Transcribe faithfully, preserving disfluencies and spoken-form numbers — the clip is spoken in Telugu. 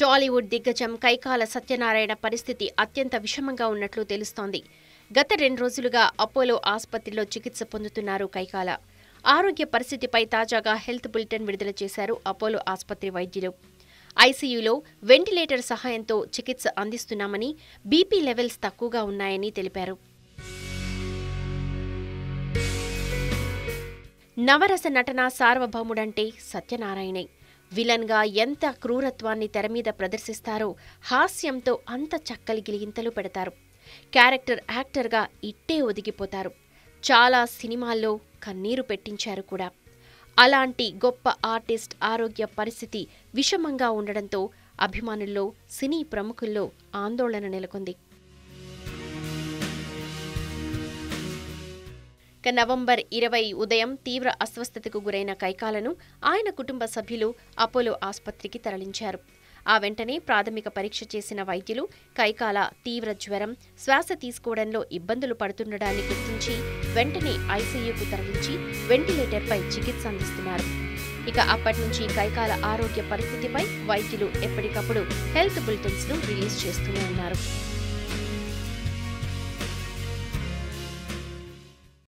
Tollywood దిగ్గజం కైకాల సత్యనారాయణ పరిస్థితి అత్యంత విషమంగా ఉన్నట్లు తెలుస్తోంది. గత రెండు రోజులుగా అపోలో ఆసుపత్రిలో చికిత్స పొందుతున్నారు కైకాల. ఆరోగ్య పరిస్థితిపై తాజాగా హెల్త్ బులెటిన్ విడుదల చేశారు అపోలో ఆసుపత్రి వైద్యులు. ఐసీయూలో వెంటిలేటర్ సహాయంతో చికిత్స అందిస్తున్నామని, బీపీ లెవెల్స్ తక్కువగా ఉన్నాయని తెలిపారు. నవరస నటన సార్వభౌముడంటే సత్యనారాయణే. విలన్గా ఎంత క్రూరత్వాన్ని తెరమీద ప్రదర్శిస్తారో, హాస్యంతో అంత చక్కలిగిలింతలు పెడతారు. క్యారెక్టర్ యాక్టర్గా ఇట్టే ఒదిగిపోతారు. చాలా సినిమాల్లో కన్నీరు పెట్టించారు కూడా. అలాంటి గొప్ప ఆర్టిస్ట్ ఆరోగ్య పరిస్థితి విషమంగా ఉండడంతో అభిమానుల్లో, సినీ ప్రముఖుల్లో ఆందోళన నెలకొంది. నవంబర్ ఇరవై ఉదయం తీవ్ర అస్వస్థతకు గురైన కైకాలను ఆయన కుటుంబ సభ్యులు అపోలో ఆసుపత్రికి తరలించారు. ఆ వెంటనే ప్రాథమిక పరీక్ష చేసిన వైద్యులు కైకాల తీవ్ర జ్వరం, శ్వాస తీసుకోవడంలో ఇబ్బందులు పడుతుండడాన్ని గుర్తించి వెంటనే ఐసీయూకు తరలించి వెంటిలేటర్పై చికిత్స అందిస్తున్నారు. ఇక అప్పటి నుంచి కైకాల ఆరోగ్య పరిస్థితిపై వైద్యులు ఎప్పటికప్పుడు హెల్త్ బులెటిన్స్ ను రిలీజ్ చేస్తూనే ఉన్నారు.